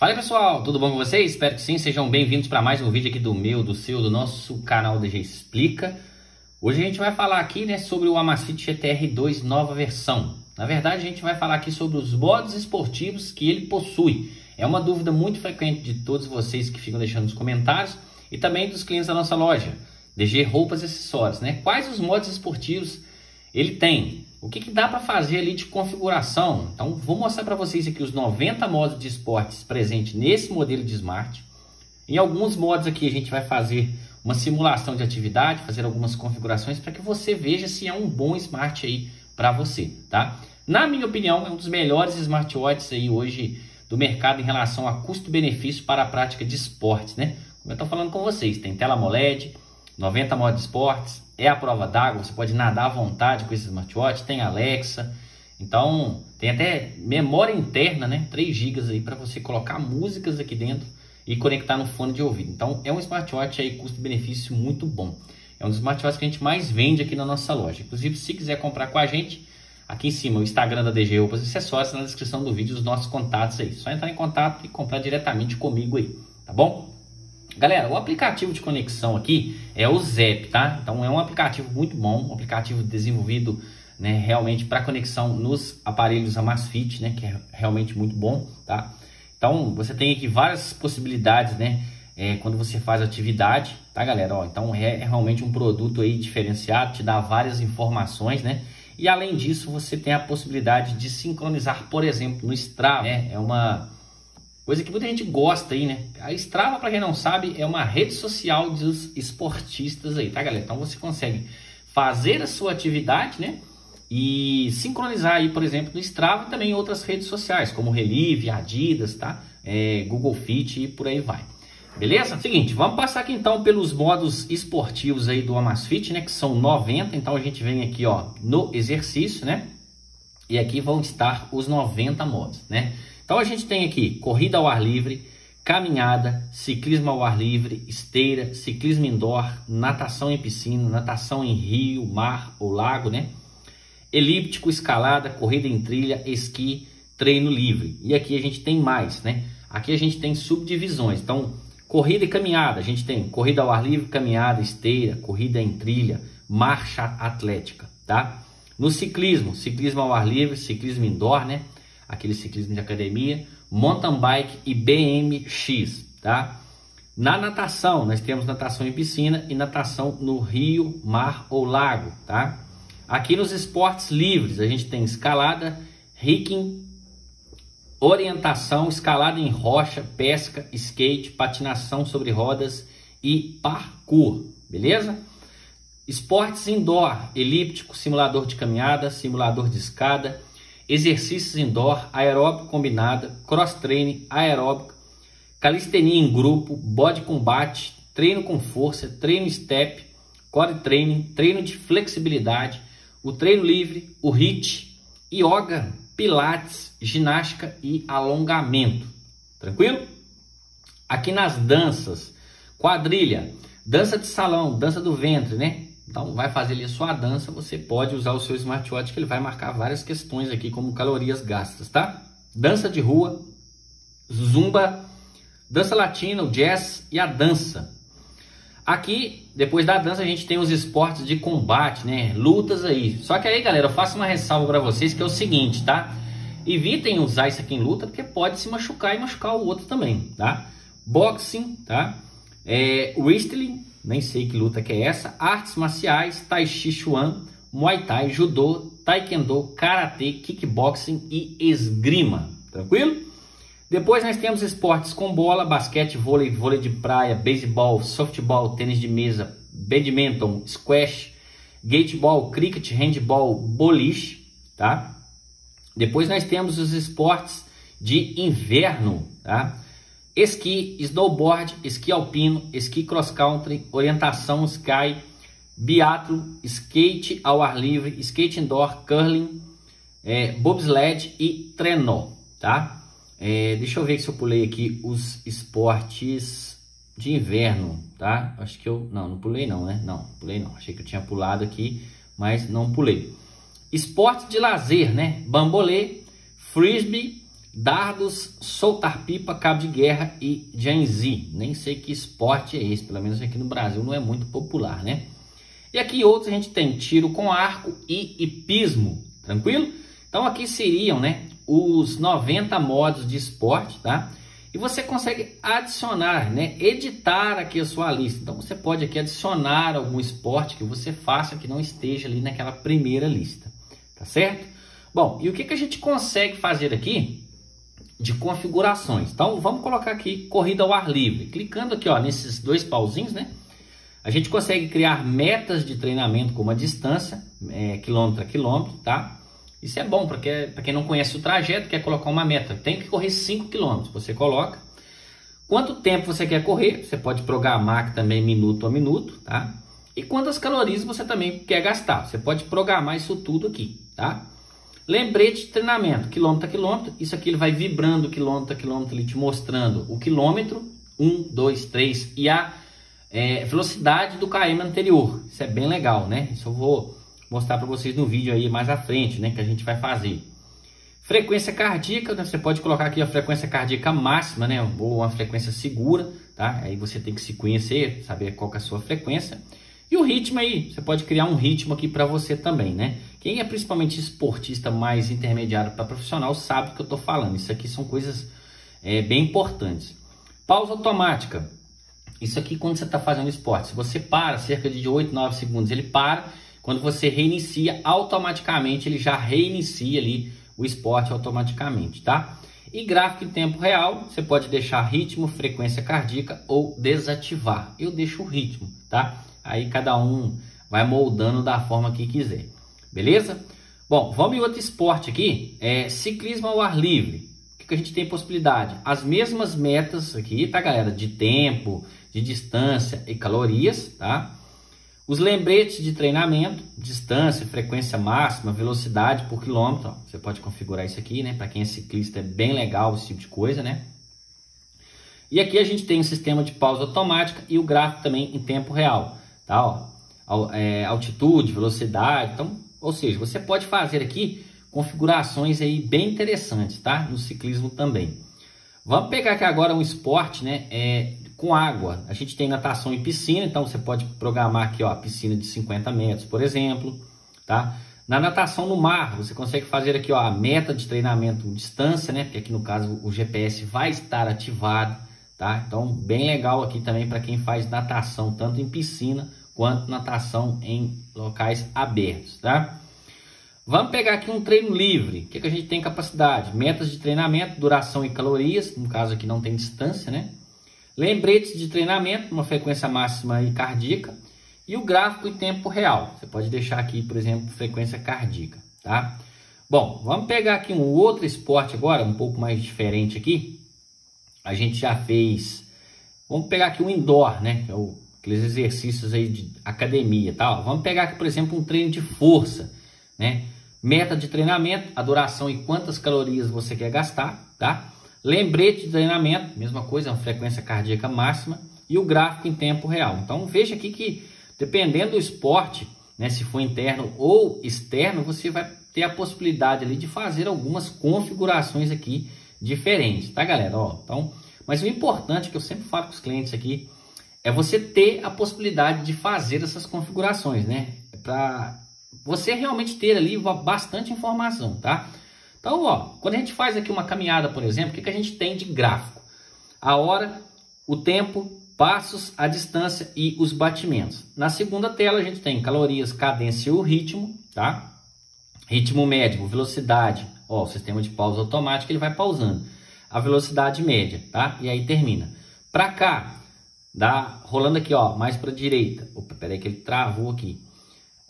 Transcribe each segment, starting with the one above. Fala pessoal, tudo bom com vocês? Espero que sim, sejam bem-vindos para mais um vídeo aqui do meu, do seu, do nosso canal DG Explica. Hoje a gente vai falar aqui, né, sobre o Amazfit GTR 2 nova versão. Na verdade a gente vai falar aqui sobre os modos esportivos que ele possui. É uma dúvida muito frequente de todos vocês que ficam deixando nos comentários e também dos clientes da nossa loja, DG Roupas e Acessórios, né? Quais os modos esportivos ele tem? O que que dá para fazer ali de configuração? Então, vou mostrar para vocês aqui os 90 modos de esportes presentes nesse modelo de Smart. Em alguns modos aqui a gente vai fazer uma simulação de atividade, fazer algumas configurações para que você veja se é um bom Smart aí para você, tá? Na minha opinião, é um dos melhores smartwatches aí hoje do mercado em relação a custo-benefício para a prática de esportes, né? Como eu estou falando com vocês, tem tela AMOLED, 90 modos de esportes, é a prova d'água, você pode nadar à vontade com esse smartwatch, tem Alexa, então tem até memória interna, né, 3 GB aí para você colocar músicas aqui dentro e conectar no fone de ouvido. Então é um smartwatch aí custo-benefício muito bom, é um dos smartwatches que a gente mais vende aqui na nossa loja. Inclusive, se quiser comprar com a gente, aqui em cima o Instagram da DG Roupas e Acessórios, na descrição do vídeo os nossos contatos aí, só entrar em contato e comprar diretamente comigo aí, tá bom? Galera, o aplicativo de conexão aqui é o Zepp, tá? Então é um aplicativo muito bom, um aplicativo desenvolvido, né, realmente para conexão nos aparelhos Amazfit, né, que é realmente muito bom, tá? Então você tem aqui várias possibilidades, né, quando você faz atividade, tá, galera? Ó, então é realmente um produto aí diferenciado, te dá várias informações, né? E além disso você tem a possibilidade de sincronizar, por exemplo, no Strava, né? É uma coisa que muita gente gosta aí, né? A Strava, para quem não sabe, é uma rede social dos esportistas aí, tá, galera? Então você consegue fazer a sua atividade, né, e sincronizar aí, por exemplo, no Strava e também em outras redes sociais, como Relive, Adidas, tá? Google Fit e por aí vai. Beleza? Seguinte, vamos passar aqui então pelos modos esportivos aí do Amazfit, né, que são 90. Então a gente vem aqui, ó, no exercício, né? E aqui vão estar os 90 modos, né? Então a gente tem aqui corrida ao ar livre, caminhada, ciclismo ao ar livre, esteira, ciclismo indoor, natação em piscina, natação em rio, mar ou lago, né? Elíptico, escalada, corrida em trilha, esqui, treino livre. E aqui a gente tem mais, né? Aqui a gente tem subdivisões. Então, corrida e caminhada, a gente tem corrida ao ar livre, caminhada, esteira, corrida em trilha, marcha atlética, tá? No ciclismo, ciclismo ao ar livre, ciclismo indoor, né? Aquele ciclismo de academia, mountain bike e BMX, tá? Na natação, nós temos natação em piscina e natação no rio, mar ou lago, tá? Aqui nos esportes livres, a gente tem escalada, hiking, orientação, escalada em rocha, pesca, skate, patinação sobre rodas e parkour, beleza? Esportes indoor, elíptico, simulador de caminhada, simulador de escada, exercícios indoor, aeróbico combinada, cross-training, aeróbico, calistenia em grupo, body combate, treino com força, treino step, core training, treino de flexibilidade, o treino livre, o HIIT, yoga, pilates, ginástica e alongamento. Tranquilo? Aqui nas danças, quadrilha, dança de salão, dança do ventre, né? Então vai fazer ali a sua dança, você pode usar o seu smartwatch que ele vai marcar várias questões aqui, como calorias gastas, tá? Dança de rua, zumba, dança latina, o jazz e a dança. Aqui, depois da dança, a gente tem os esportes de combate, né? Lutas aí. Só que aí, galera, eu faço uma ressalva para vocês que é o seguinte, tá? Evitem usar isso aqui em luta, porque pode se machucar e machucar o outro também, tá? Boxing, tá? Wrestling, nem sei que luta que é essa, artes marciais, tai chi chuan, muay thai, judô, taekwondo, karatê, kickboxing e esgrima, tranquilo? Depois nós temos esportes com bola, basquete, vôlei, vôlei de praia, beisebol, softball, tênis de mesa, badminton, squash, gateball, cricket, handball, boliche, tá? Depois nós temos os esportes de inverno, tá? Esqui, snowboard, esqui alpino, esqui cross country, orientação, sky, biatlo, skate ao ar livre, skate indoor, curling, bobsled e trenó, tá? Deixa eu ver se eu pulei aqui os esportes de inverno, tá? Acho que eu... não pulei não, né? Não, pulei não. Achei que eu tinha pulado aqui, mas não pulei. Esporte de lazer, né? Bambolê, frisbee, dardos, soltar pipa, cabo de guerra e Gen Z. Nem sei que esporte é esse, pelo menos aqui no Brasil não é muito popular, né? E aqui outros a gente tem tiro com arco e hipismo, tranquilo? Então aqui seriam, né, os 90 modos de esporte, tá? E você consegue adicionar, né, editar aqui a sua lista. Então você pode aqui adicionar algum esporte que você faça que não esteja ali naquela primeira lista, tá certo? Bom, e o que que a gente consegue fazer aqui de configurações? Então vamos colocar aqui corrida ao ar livre. Clicando aqui, ó, nesses dois pauzinhos, né? A gente consegue criar metas de treinamento como a distância, quilômetro a quilômetro, tá? Isso é bom, porque para quem não conhece o trajeto, quer colocar uma meta, tem que correr 5 km, você coloca. Quanto tempo você quer correr, você pode programar também minuto a minuto, tá? E quantas calorias você também quer gastar, você pode programar isso tudo aqui, tá? Lembrete de treinamento, quilômetro a quilômetro, isso aqui ele vai vibrando quilômetro a quilômetro, ele te mostrando o quilômetro, 1, 2, 3 e a velocidade do KM anterior, isso é bem legal, né? Isso eu vou mostrar para vocês no vídeo aí mais à frente, né, que a gente vai fazer. Frequência cardíaca, né, você pode colocar aqui a frequência cardíaca máxima, né, ou uma frequência segura, tá? Aí você tem que se conhecer, saber qual que é a sua frequência. E o ritmo aí, você pode criar um ritmo aqui para você também, né? Quem é principalmente esportista mais intermediário para profissional sabe o que eu tô falando. Isso aqui são coisas bem importantes. Pausa automática. Isso aqui quando você tá fazendo esporte, se você para cerca de 8, 9 segundos, ele para. Quando você reinicia, automaticamente ele já reinicia ali o esporte automaticamente, tá? E gráfico em tempo real, você pode deixar ritmo, frequência cardíaca ou desativar. Eu deixo o ritmo, tá? Aí cada um vai moldando da forma que quiser, beleza? Bom, vamos em outro esporte aqui, ciclismo ao ar livre. O que que a gente tem possibilidade? As mesmas metas aqui, tá, galera? De tempo, de distância e calorias, tá? Os lembretes de treinamento, distância, frequência máxima, velocidade por quilômetro. Ó, você pode configurar isso aqui, né? Para quem é ciclista é bem legal esse tipo de coisa, né? E aqui a gente tem o sistema de pausa automática e o gráfico também em tempo real, tá? Ó, altitude, velocidade, então, ou seja, você pode fazer aqui configurações aí bem interessantes, tá? No ciclismo também. Vamos pegar aqui agora um esporte, né? Com água, a gente tem natação e piscina, então você pode programar aqui, ó, piscina de 50 metros, por exemplo, tá? Na natação no mar, você consegue fazer aqui, ó, a meta de treinamento distância, né? Porque aqui no caso o GPS vai estar ativado, tá? Então bem legal aqui também para quem faz natação, tanto em piscina quanto natação em locais abertos, tá? Vamos pegar aqui um treino livre, o que que a gente tem capacidade? Metas de treinamento, duração e calorias, no caso aqui não tem distância, né? Lembretes de treinamento, uma frequência máxima e cardíaca. E o gráfico em tempo real. Você pode deixar aqui, por exemplo, frequência cardíaca, tá? Bom, vamos pegar aqui um outro esporte agora, um pouco mais diferente aqui. A gente já fez... Vamos pegar aqui um indoor, né? Que é aqueles exercícios aí de academia, tá? Vamos pegar aqui, por exemplo, um treino de força, né? Meta de treinamento, a duração e quantas calorias você quer gastar, tá? Lembrete de treinamento, mesma coisa, frequência cardíaca máxima e o gráfico em tempo real. Então veja aqui que dependendo do esporte, né, se for interno ou externo, você vai ter a possibilidade ali de fazer algumas configurações aqui diferentes, tá, galera? Ó, então, mas o importante que eu sempre falo com os clientes aqui é você ter a possibilidade de fazer essas configurações, né? Para você realmente ter ali bastante informação, tá? Então, ó, quando a gente faz aqui uma caminhada, por exemplo, o que que a gente tem de gráfico? A hora, o tempo, passos, a distância e os batimentos. Na segunda tela a gente tem calorias, cadência e o ritmo, tá? Ritmo médio, velocidade, ó, o sistema de pausa automática, ele vai pausando. A velocidade média, tá? E aí termina. Pra cá, rolando aqui, ó, mais pra direita. Opa, peraí que ele travou aqui.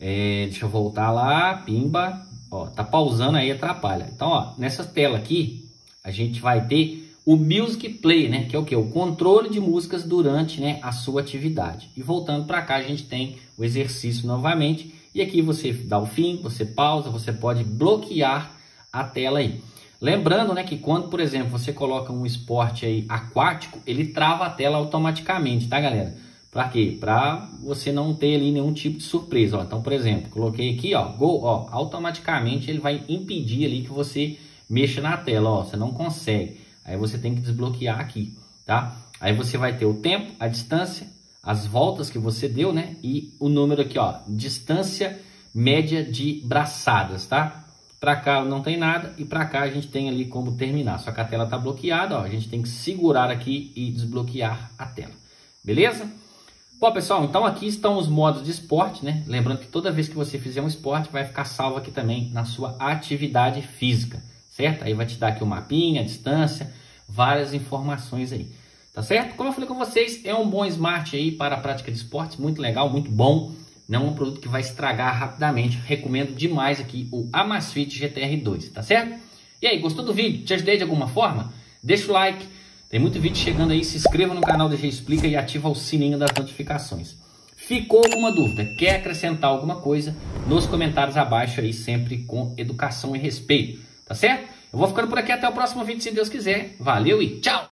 Deixa eu voltar lá, pimba. Ó, tá pausando aí, atrapalha. Então, ó, nessa tela aqui, a gente vai ter o Music Play, né? Que é o quê? O controle de músicas durante, né, a sua atividade. E voltando para cá, a gente tem o exercício novamente. E aqui você dá o fim, você pausa, você pode bloquear a tela aí. Lembrando, né, que quando, por exemplo, você coloca um esporte aí aquático, ele trava a tela automaticamente, tá, galera? Para quê? Para você não ter ali nenhum tipo de surpresa. Ó, então, por exemplo, coloquei aqui, ó, gol, ó, automaticamente ele vai impedir ali que você mexa na tela, ó, você não consegue. Aí você tem que desbloquear aqui, tá? Aí você vai ter o tempo, a distância, as voltas que você deu, né? E o número aqui, ó, distância média de braçadas, tá? Pra cá não tem nada e pra cá a gente tem ali como terminar. Só que a tela tá bloqueada, ó, a gente tem que segurar aqui e desbloquear a tela, beleza? Bom, pessoal, então aqui estão os modos de esporte, né? Lembrando que toda vez que você fizer um esporte, vai ficar salvo aqui também na sua atividade física, certo? Aí vai te dar aqui o mapinha, a distância, várias informações aí, tá certo? Como eu falei com vocês, é um bom smart aí para a prática de esportes, muito legal, muito bom. Não é um produto que vai estragar rapidamente. Recomendo demais aqui o Amazfit GTR 2, tá certo? E aí, gostou do vídeo? Te ajudei de alguma forma? Deixa o like. Tem muito vídeo chegando aí, se inscreva no canal DG Explica e ativa o sininho das notificações. Ficou alguma dúvida? Quer acrescentar alguma coisa? Nos comentários abaixo aí, sempre com educação e respeito, tá certo? Eu vou ficando por aqui, até o próximo vídeo, se Deus quiser. Valeu e tchau!